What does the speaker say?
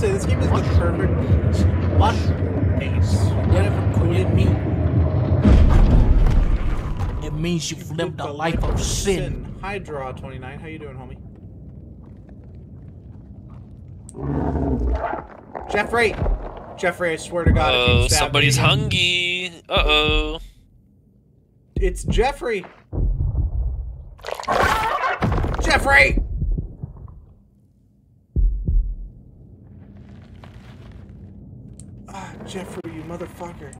will say this game is the perfect base. Whatever could it mean? It means you've lived a life of sin. Hydra29, how you doing, homie? Jeffrey! Jeffrey, I swear to God, if you stab somebody's hungry. Uh-oh. It's Jeffrey! Jeffrey! Ah, Jeffrey, you motherfucker.